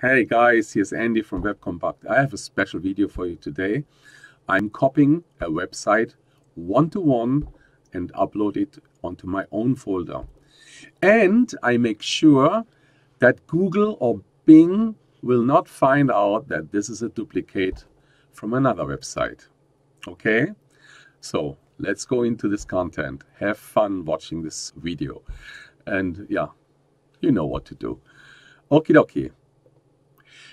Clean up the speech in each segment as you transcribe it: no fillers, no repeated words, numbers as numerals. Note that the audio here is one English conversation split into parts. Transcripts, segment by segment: Hey guys, here's Andy from Web Compact. I have a special video for you today. I'm copying a website one-to-one and upload it onto my own folder. And I make sure that Google or Bing will not find out that this is a duplicate from another website. Okay? So let's go into this content. Have fun watching this video. And yeah, you know what to do. Okie dokie.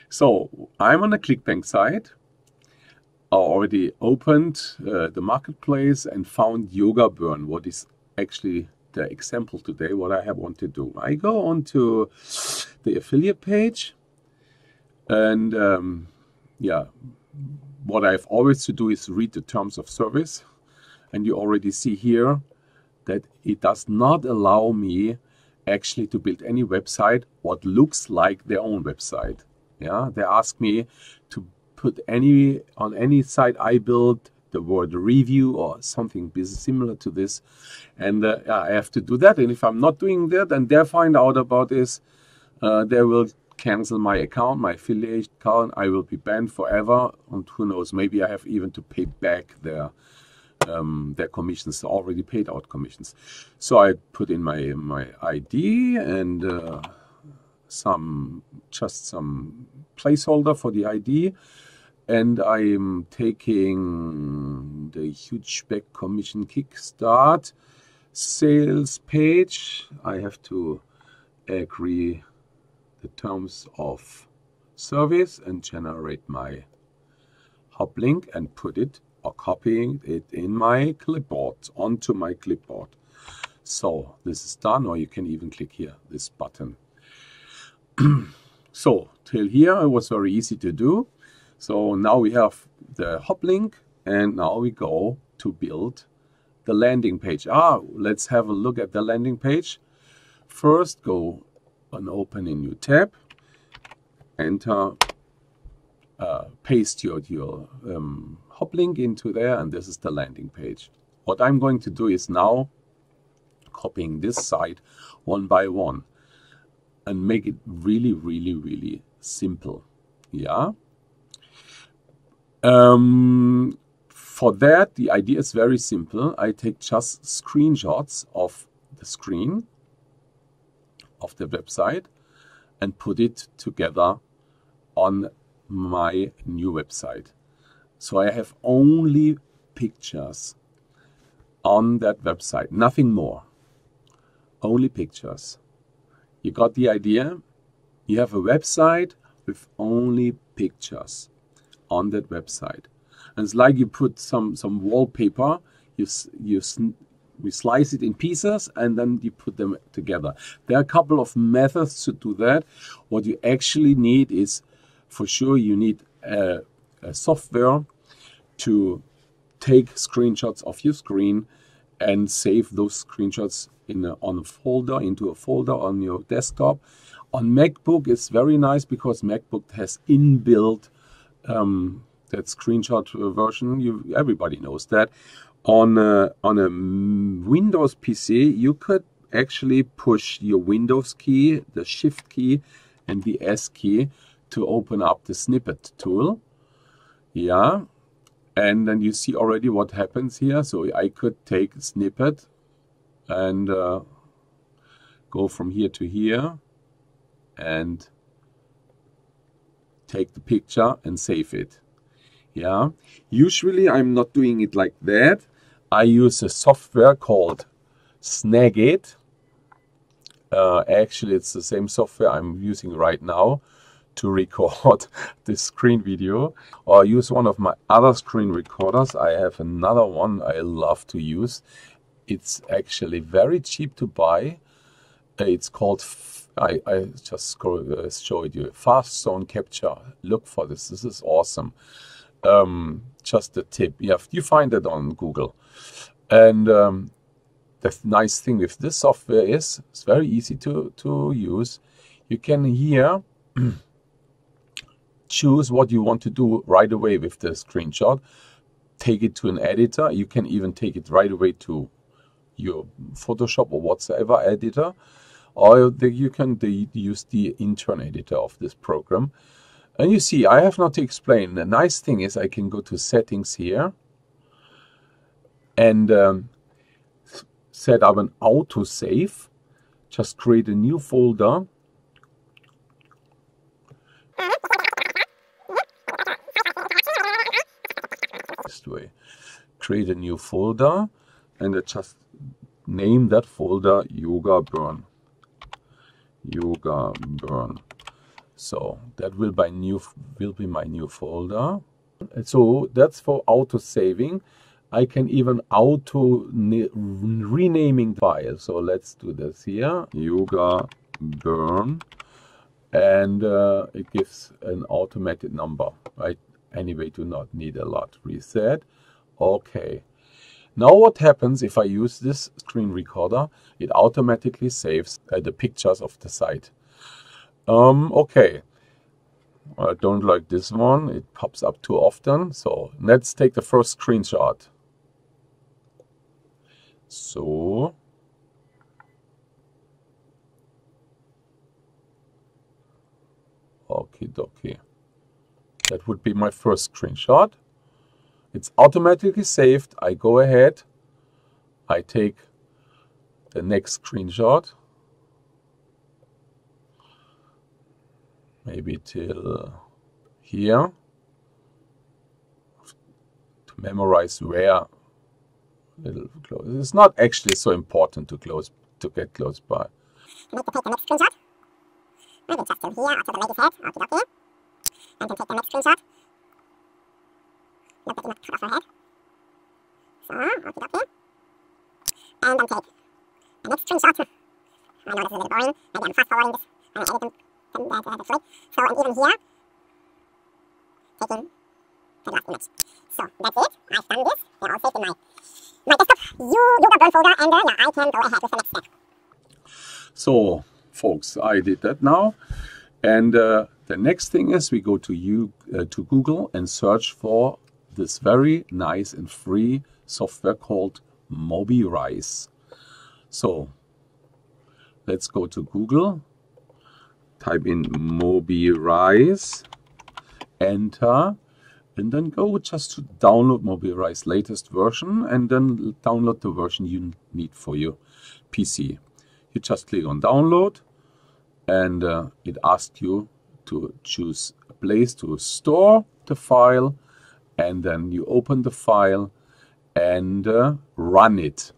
So I'm on a ClickBank site. I already opened the marketplace and found Yoga Burn, what is actually the example today, what I want to do. I go onto the affiliate page and yeah, what I've always to do is read the terms of service. And you already see here that it does not allow me actually to build any website what looks like their own website. Yeah, they ask me to put on any site I build the word review or something similar to this, and I have to do that. And if I'm not doing that, and they find out about this, they will cancel my account, my affiliate account. I will be banned forever, and who knows? Maybe I have even to pay back their commissions, already paid out commissions. So I put in my ID and. Just some placeholder for the ID, and I'm taking the huge back commission kickstart sales page. I have to agree the terms of service and generate my hub link and put it or copying it in my clipboard onto my clipboard. So this is done, or you can even click here this button. So till here it was very easy to do. So now we have the hub link, and now we go to build the landing page. Let's have a look at the landing page. First go and open a new tab, enter, paste your hub link into there, and this is the landing page. What I'm going to do is now copying this site one by one and make it really, really, really simple. Yeah. For that, the idea is very simple. I take just screenshots of the screen of the website and put it together on my new website. So I have only pictures on that website, nothing more, only pictures. You got the idea? You have a website with only pictures on that website. And it's like you put some wallpaper, you slice it in pieces, and then you put them together. There are a couple of methods to do that. What you actually need is, for sure, you need a software to take screenshots of your screen and save those screenshots into a folder on your desktop. On MacBook is very nice because MacBook has inbuilt that screenshot version. Everybody knows that. On a Windows PC, you could actually push your Windows key, the Shift key, and the S key to open up the snippet tool. Yeah, and then you see already what happens here. So I could take a snippet and go from here to here and take the picture and save it. Yeah, usually I'm not doing it like that. I use a software called Snagit. Actually, it's the same software I'm using right now to record this screen video, or use one of my other screen recorders. I have another one I love to use. It's actually very cheap to buy. It's called, I just showed you, Fast Zone Capture. Look for this. This is awesome. Just a tip. You find it on Google. And the nice thing with this software is it's very easy to use. You can here choose what you want to do right away with the screenshot. Take it to an editor. You can even take it right away to your Photoshop or whatsoever editor, or you can use the intern editor of this program. And you see, I have not to explain. The nice thing is I can go to settings here and set up an autosave. Just create a new folder. This way. Create a new folder and I just name that folder Yoga Burn. Yoga Burn. So that will be my new folder. So that's for auto saving. I can even auto renaming the file. So let's do this here, Yoga Burn, and it gives an automated number. Right? Anyway, do not need a lot. Reset. Okay. Now what happens if I use this screen recorder? It automatically saves the pictures of the site. Okay, I don't like this one, it pops up too often, so let's take the first screenshot. So, okie dokie, that would be my first screenshot. It's automatically saved. I go ahead, I take the next screenshot. Maybe till here, to memorize where. Little close. It's not actually so important to close, to get close by. I need to take the next screenshot. Maybe just till here, after the lady's head, okie dokie. And then take the next screenshot. Look at the top of her head. So, okie dokie. And then take the next screenshot. I know this is a little boring, maybe I'm fast forwarding this, I'm editing. So I'm even here, taking the last image. So that's it, I've done this, they're all saved in my desktop, Yoga Burn folder, and yeah, I can go ahead with the next step. So folks, I did that now, and the next thing is we go to Google and search for this very nice and free software called MobiRise. So let's go to Google. Type in MobiRise, enter, and then go just to download MobiRise latest version, and then download the version you need for your PC. You just click on download, and it asks you to choose a place to store the file, and then you open the file and run it.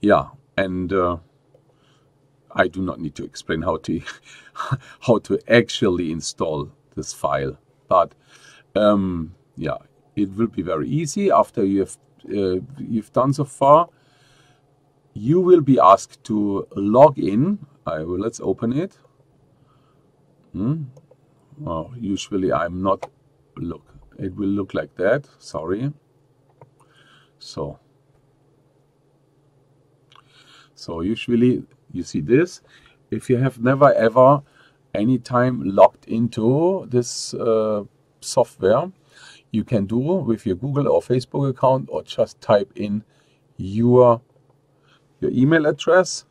Yeah, and I do not need to explain how to actually install this file, but yeah, it will be very easy. After you've done so far, you will be asked to log in. Let's open it. Well, usually I'm not. Look, it will look like that. Sorry. So usually. You see this, if you have never ever any time logged into this software, you can do with your Google or Facebook account, or just type in your email address.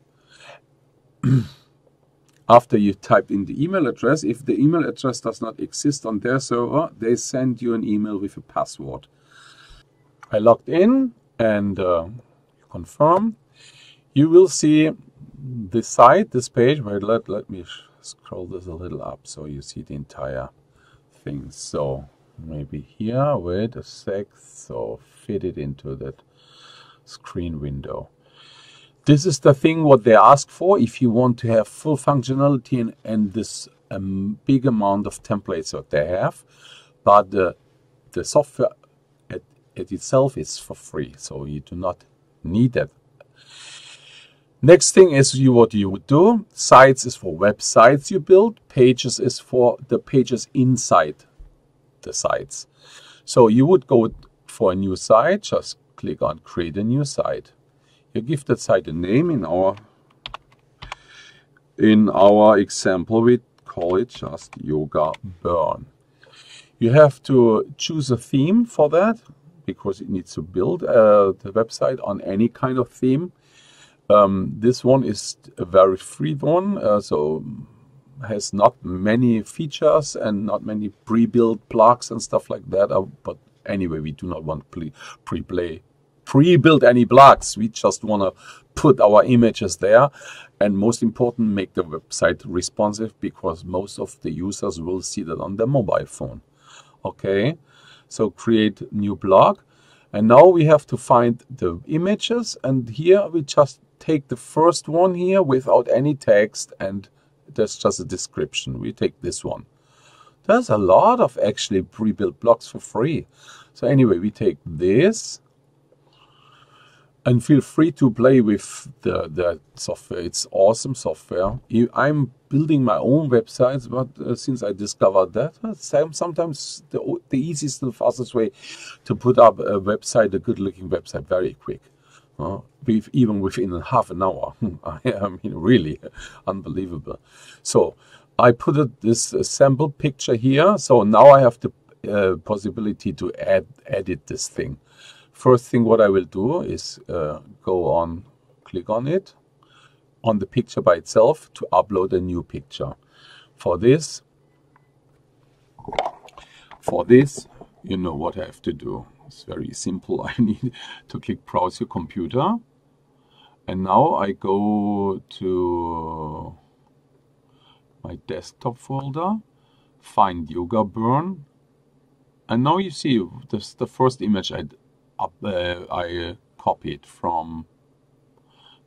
After you type in the email address, if the email address does not exist on their server, they send you an email with a password. I logged in and confirm. You will see this site, this page, but let me scroll this a little up so you see the entire thing. So maybe here, wait a sec, so fit it into that screen window. This is the thing what they ask for if you want to have full functionality and this big amount of templates that they have. But the software at itself is for free, so you do not need that. Next thing is what you would do. Sites is for websites you build. Pages is for the pages inside the sites. So you would go for a new site. Just click on create a new site. You give that site a name. In our example, we call it just Yoga Burn. You have to choose a theme for that because it needs to build the website on any kind of theme. This one is a very free one, so has not many features and not many pre-built plugs and stuff like that. But anyway, we do not want pre-built any plugs. We just want to put our images there, and most important, make the website responsive, because most of the users will see that on their mobile phone. Okay, so create new blog, and now we have to find the images, and here we just take the first one here without any text, and that's just a description. We take this one. There's a lot of actually pre-built blocks for free. So anyway, we take this, and feel free to play with the software. It's awesome software. I'm building my own websites, but since I discovered that, sometimes the easiest and fastest way to put up a website, a good-looking website, very quick. Even within half an hour. I mean, really unbelievable. So I put this sample picture here. So now I have the possibility to edit this thing. First thing what I will do is go on, click on it, on the picture by itself to upload a new picture. For this, you know what I have to do. It's very simple. I need to click Browse Your Computer. And now I go to my desktop folder, find Yoga Burn. And now you see this, the first image I copied from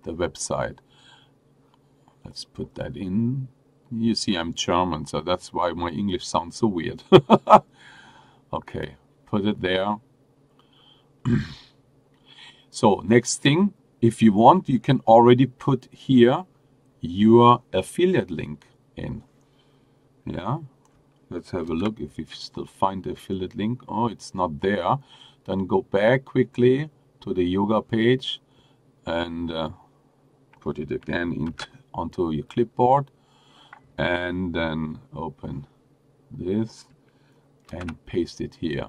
the website. Let's put that in. You see, I'm German, so that's why my English sounds so weird. Okay, put it there. So next thing, if you want, you can already put here your affiliate link in. Yeah, let's have a look if we still find the affiliate link. Oh, it's not there. Then go back quickly to the yoga page and put it again onto your clipboard, and then open this and paste it here.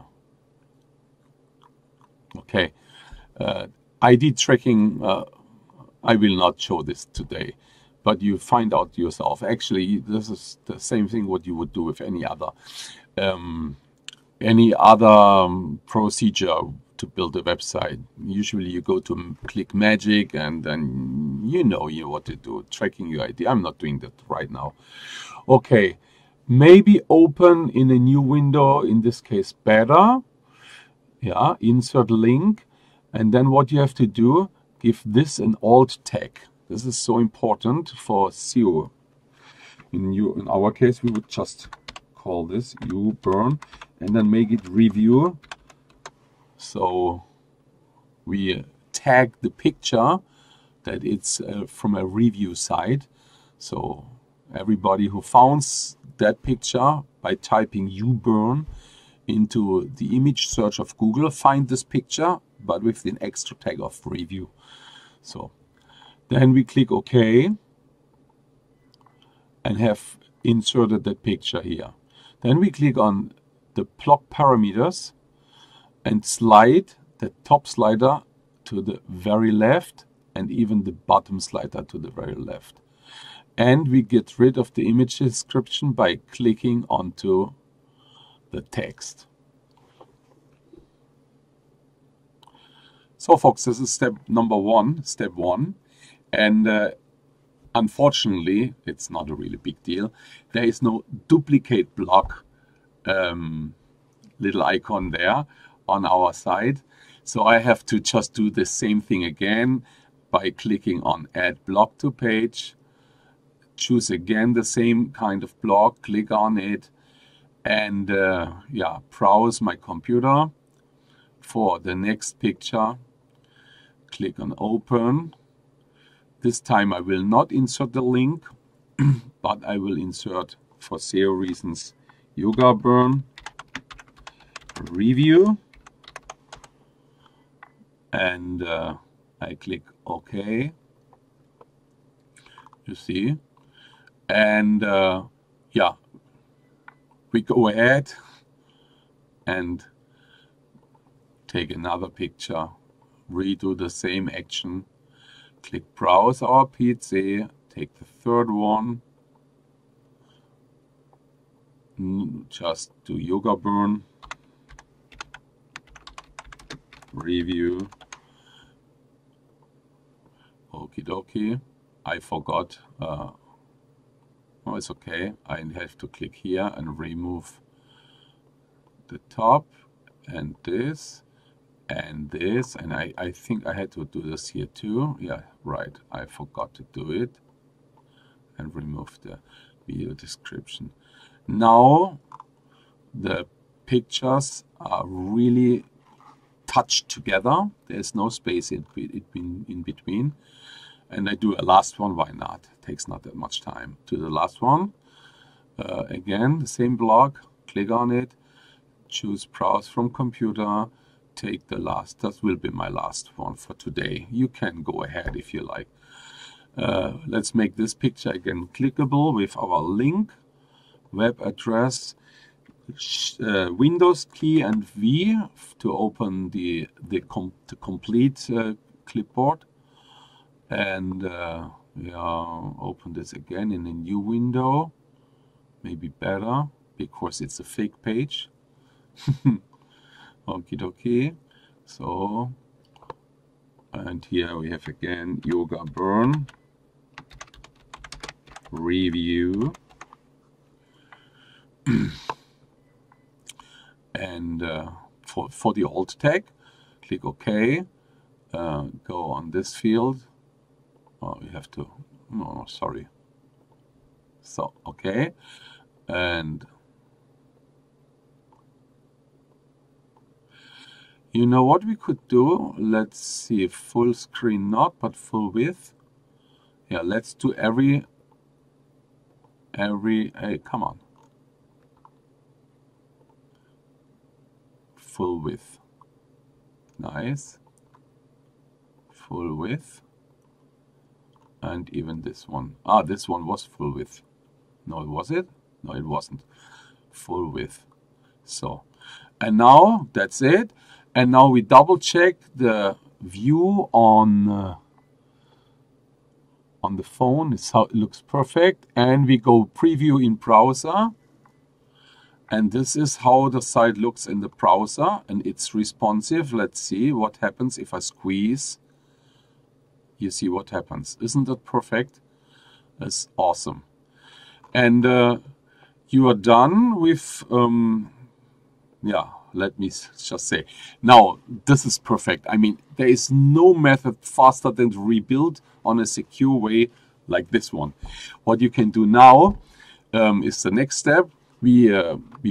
Okay, ID tracking, I will not show this today, but you find out yourself. Actually, this is the same thing what you would do with any other procedure to build a website. Usually you go to Click Magic, and then you know what to do, tracking your ID. I'm not doing that right now. Okay, maybe open in a new window, in this case better. Yeah, insert link, and then what you have to do, give this an alt tag. This is so important for SEO. In our case, we would just call this You Burn, and then make it review. So we tag the picture that it's from a review site. So everybody who finds that picture by typing You Burn into the image search of Google, find this picture, but with an extra tag of review. So then we click OK, and have inserted that picture here. Then we click on the block parameters and slide the top slider to the very left, and even the bottom slider to the very left. And we get rid of the image description by clicking onto the text. So folks, this is step one, and unfortunately, it's not a really big deal. There is no duplicate block little icon there on our side, so I have to just do the same thing again by clicking on Add Block to Page. Choose again the same kind of block, click on it, and yeah, browse my computer for the next picture. Click on Open. This time I will not insert the link, but I will insert, for SEO reasons, Yoga Burn review, and I click OK. You see, and yeah, we go ahead and take another picture, redo the same action, Click Browse our PC, take the third one, just do Yoga Burn, Review, okie dokie. I forgot, oh, it's okay, I have to click here and remove the top and this, and I think I had to do this here too, yeah, right, I forgot to do it, and remove the video description. Now the pictures are really touched together, there's no space in between, and I do a last one, why not, it takes not that much time. To the last one, again the same block, click on it, choose Browse from Computer, take the last, that will be my last one for today. You can go ahead if you like. Let's make this picture again clickable with our link, web address, Windows key and V to open the complete clipboard, and yeah, open this again in a new window, maybe better because it's a fake page. Okie dokie. So, and here we have again Yoga Burn, Review, and for the alt tag, click OK, go on this field. Oh, we have to, no, sorry. So, OK, and you know what we could do? Let's see, full screen not, but full width. Yeah, let's do every, hey, come on. Full width. Nice. Full width. And even this one. Ah, this one was full width. No, was it? No, it wasn't. Full width. So, and now that's it. And now we double check the view on the phone, it's how it looks perfect, and we go preview in browser, and this is how the site looks in the browser, and it's responsive. Let's see what happens if I squeeze. You see what happens. Isn't that perfect? That's awesome. And you are done with yeah, let me just say, now this is perfect. I mean, there is no method faster than to rebuild on a secure way like this one. What you can do now is the next step. We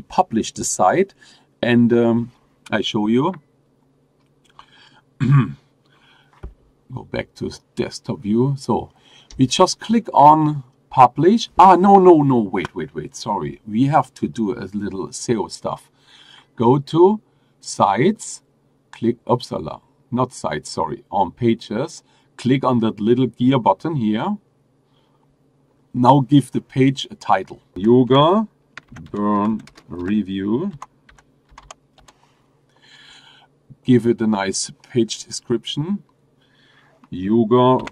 publish the site, and I show you. Go back to desktop view. So we just click on publish. Ah, no, no, no, wait, wait, wait, sorry. We have to do a little SEO stuff. Go to Sites, click, oops, not Sites, sorry, on Pages, click on that little gear button here. Now give the page a title. Yoga Burn Review. Give it a nice page description. Yoga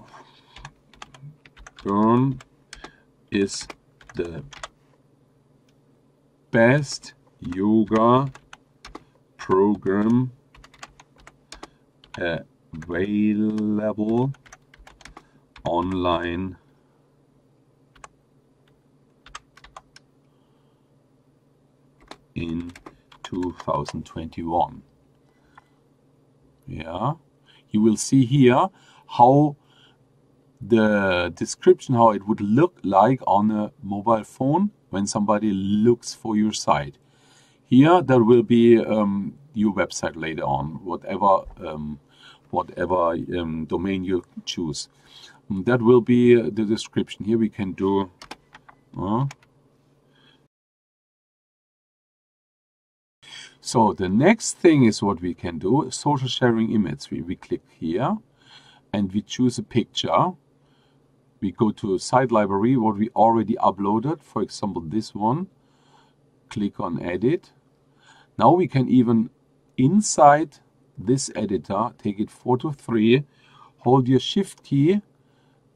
Burn is the best yoga program available online in 2021. Yeah, you will see here how the description, how it would look like on a mobile phone when somebody looks for your site. Here there will be your website later on, whatever domain you choose. That will be the description. Here we can do so the next thing is what we can do, social sharing image. We click here and we choose a picture. We go to a site library, what we already uploaded, for example this one. Click on edit. Now we can even inside this editor take it 4 to 3, hold your shift key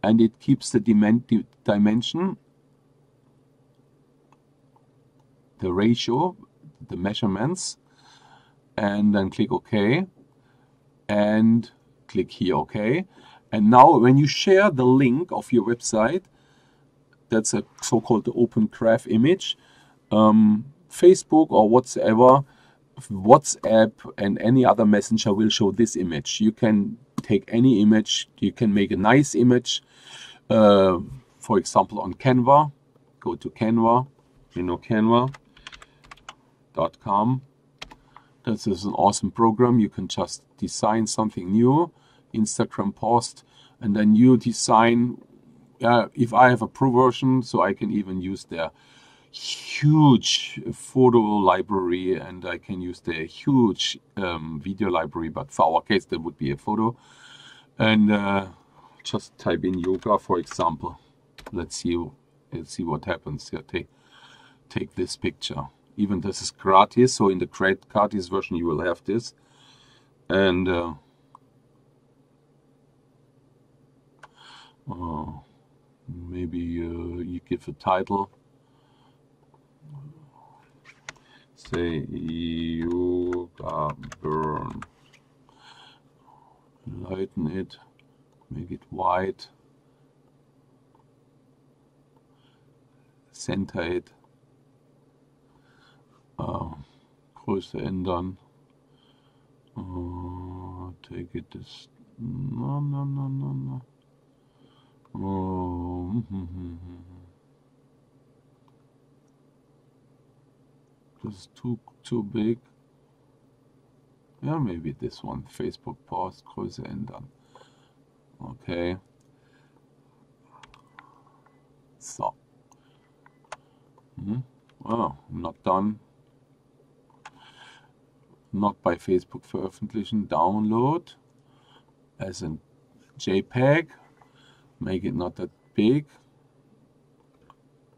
and it keeps the dimension, the ratio, the measurements, and then click OK and click here OK. And now when you share the link of your website, that's a so-called open graph image, Facebook or whatsoever, WhatsApp and any other messenger will show this image. You can take any image, you can make a nice image, for example on Canva. Go to Canva, you know, Canva.com. This is an awesome program. You can just design something new, Instagram post, and then you design. If I have a pro version, so I can even use their huge photo library, and I can use the huge video library, but for our case there would be a photo. And just type in yoga, for example. Let's see what happens here. Take this picture. Even this is gratis, so in the gratis version you will have this. And maybe you give a title. Say Yoga Burn. Lighten it, make it white, center it, Größe ändern, take it as no. This is too big. Yeah, maybe this one. Facebook post, Größe ändern. Okay. So. Oh, not done. Not bei Facebook veröffentlichen. Download as in JPEG. Make it not that big.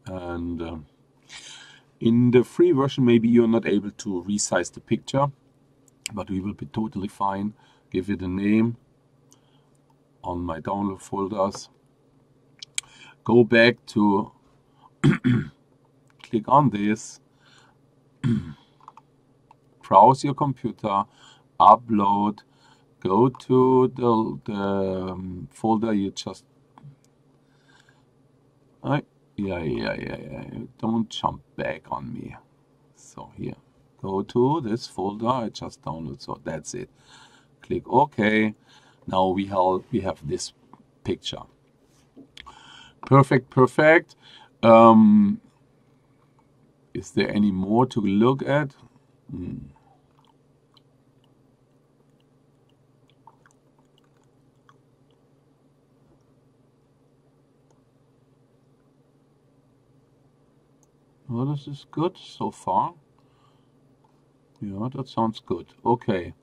And in the free version, maybe you're not able to resize the picture, but we will be totally fine. Give it a name on my download folders. Go back to, click on this, browse your computer, upload, go to the folder you just... Don't jump back on me. So here, go to this folder I just downloaded. So that's it. Click OK. Now we have this picture. Perfect. Is there any more to look at? Well, this is good so far. Yeah, that sounds good. Okay.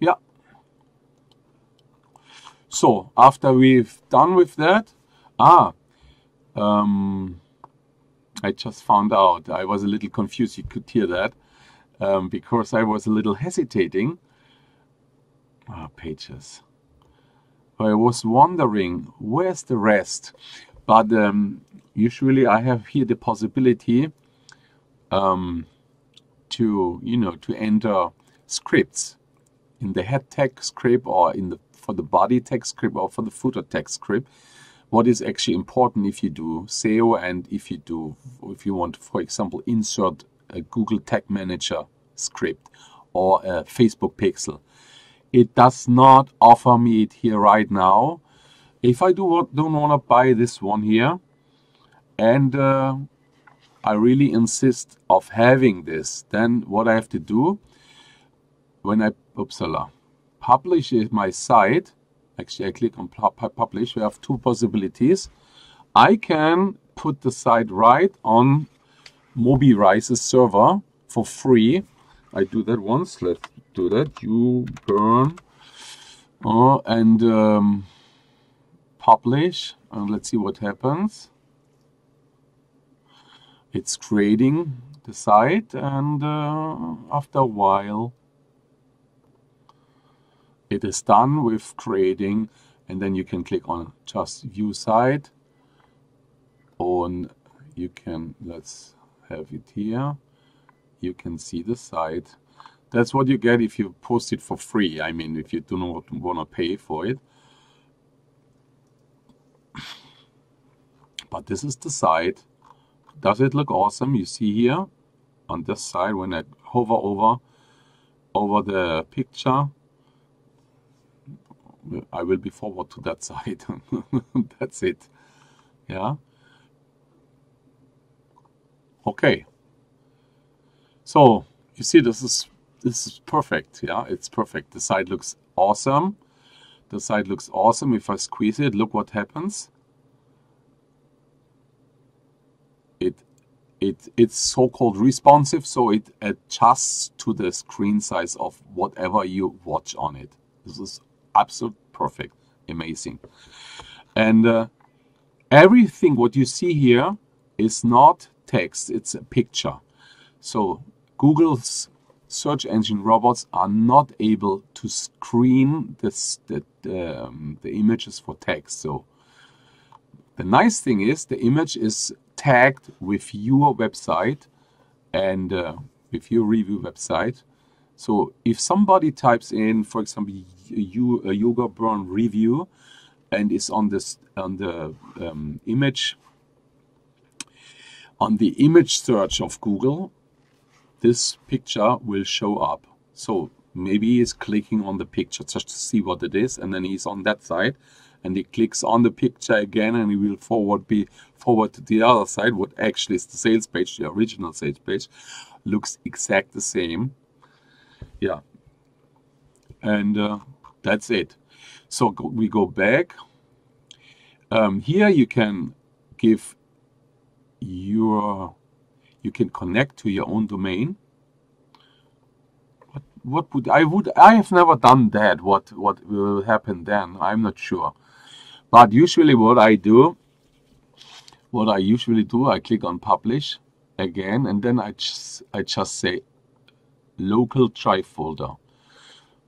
Yeah. So after we've done with that, I just found out. I was a little confused. You could hear that because I was a little hesitating. Pages. I was wondering where's the rest, but. Usually I have here the possibility to enter scripts in the head tag script or in the for the body tag script or for the footer tag script. What is actually important if you do SEO and if you want, for example, insert a Google Tag Manager script or a Facebook pixel. It does not offer me it here right now. If I don't want to buy this one here. And I really insist of having this. Then what I have to do when I publish my site, actually I click on publish. We have two possibilities. I can put the site right on MobiRise's server for free. I do that once. Let's do that. You burn and publish, and let's see what happens. It's creating the site, and after a while it is done with creating, and then you can click on just view site, and you can, let's have it here, you can see the site. That's what you get if you post it for free. I mean, if you do not want to pay for it. But this is the site. Does it look awesome? You see here on this side, when I hover over the picture, I will be forward to that side. That's it. Yeah. Okay. So you see, this is perfect. Yeah, it's perfect. The site looks awesome. The site looks awesome. If I squeeze it, look what happens. It's so-called responsive, so it adjusts to the screen size of whatever you watch on it. This is absolute perfect, amazing. And everything what you see here is not text, it's a picture. So Google's search engine robots are not able to screen the images for text. So the nice thing is the image is tagged with your website and with your review website. So if somebody types in, for example, a Yoga Burn review, and is on the image search of Google, this picture will show up. So maybe he's clicking on the picture just to see what it is, and then he's on that side, and he clicks on the picture again, and he will be forward to the other side. What actually is the sales page, the original sales page, looks exact the same. Yeah, and that's it. So we go back. Here you can give your, you can connect to your own domain. What would I have never done that. What will happen then? I'm not sure. But usually what I usually do, I click on publish again, and then I just say local drive folder.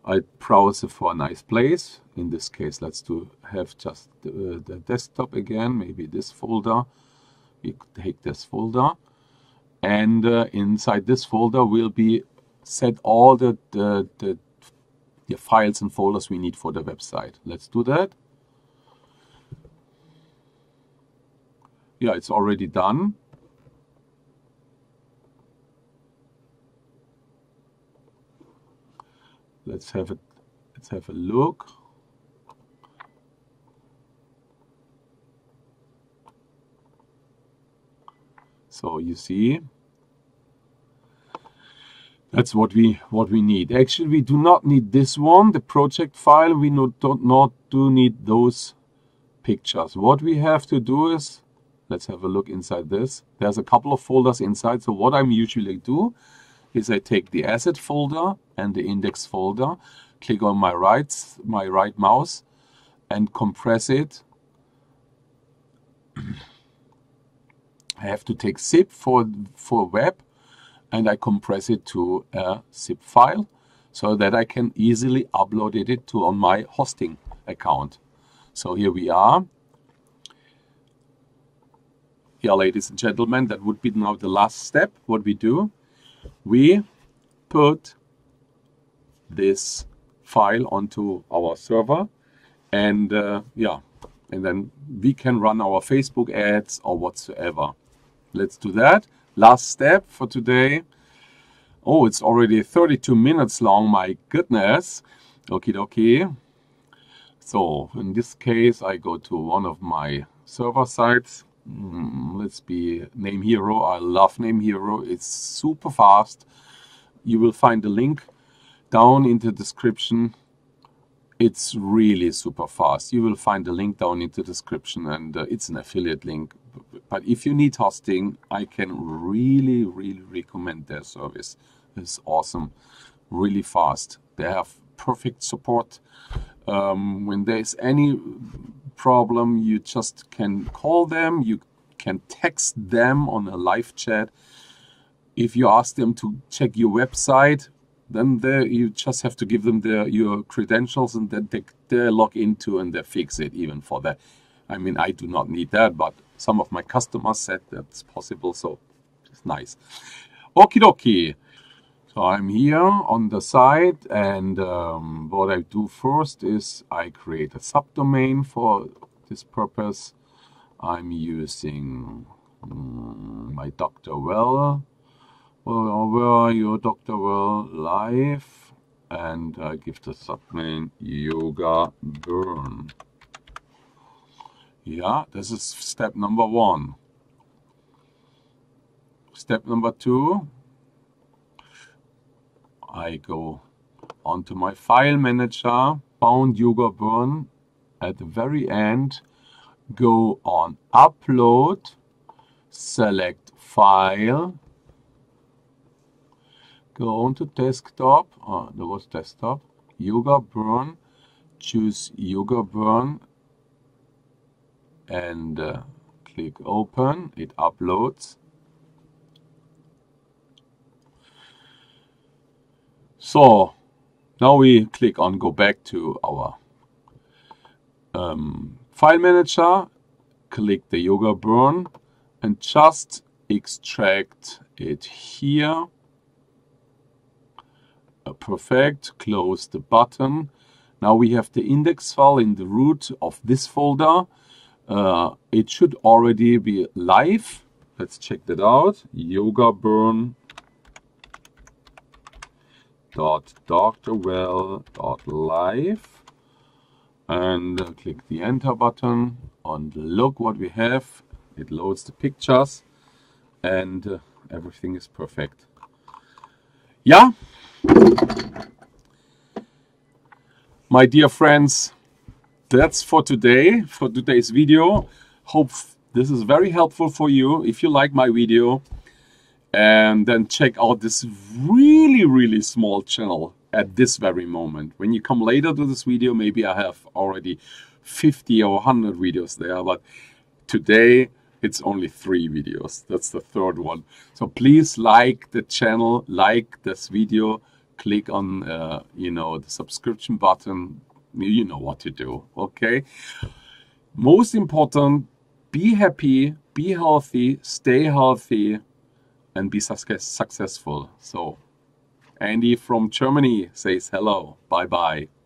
I browse for a nice place. In this case, let's have just the desktop again. Maybe this folder. We take this folder, and inside this folder will be set all the files and folders we need for the website. Let's do that. Yeah, it's already done. Let's have a look. So you see, that's what we need. Actually, we do not need this one, the project file. We do not need those pictures. What we have to do is, let's have a look inside this. There's a couple of folders inside. So what I usually do is I take the asset folder and the index folder, click on my right mouse, and compress it. I have to take zip for web, and I compress it to a zip file so that I can easily upload it to on my hosting account. So here we are. Yeah, ladies and gentlemen, that would be now the last step. What we do, we put this file onto our server, and yeah, and then we can run our Facebook ads or whatsoever. Let's do that. Last step for today. Oh, it's already 32 minutes long. My goodness. Okie dokie. So in this case, I go to one of my server sites. Let's be NameHero. I love NameHero. It's super fast. You will find the link down in the description. It's really super fast. You will find the link down in the description, and it's an affiliate link. But if you need hosting, I can really, really recommend their service. It's awesome, really fast. They have perfect support. When there's any problem, you just can call them. You can text them on a live chat. If you ask them to check your website, then there you just have to give them your credentials, and then they log into and they fix it even for that. I mean, I do not need that, but some of my customers said that's possible, so it's nice. Okie dokie. So I'm here on the side, and what I do first is I create a subdomain for this purpose. I'm using my Dr.Well, or your Dr.Well live, and I give the subdomain Yoga Burn. Yeah, this is step number 1. Step number 2. I go onto my file manager, found Yoga Burn at the very end, go on upload, select file, go on to desktop, there was desktop, Yoga Burn, choose Yoga Burn and click open, it uploads. So now we click on go back to our file manager, click the Yoga Burn and just extract it here. Perfect, close the button. Now we have the index file in the root of this folder. It should already be live. Let's check that out. Yoga Burn. .drwell.live and click the enter button and look what we have. It loads the pictures and everything is perfect. Yeah, my dear friends, that's for today, for today's video. Hope this is very helpful for you. If you like my video, and then check out this really small channel at this very moment. When you come later to this video, maybe I have already 50 or 100 videos there, but today it's only 3 videos. That's the 3rd one. So please like the channel, like this video, click on you know, the subscription button. You know what to do, okay? Most important, be happy, be healthy, stay healthy, and be successful. So Andy from Germany says hello. Bye-bye.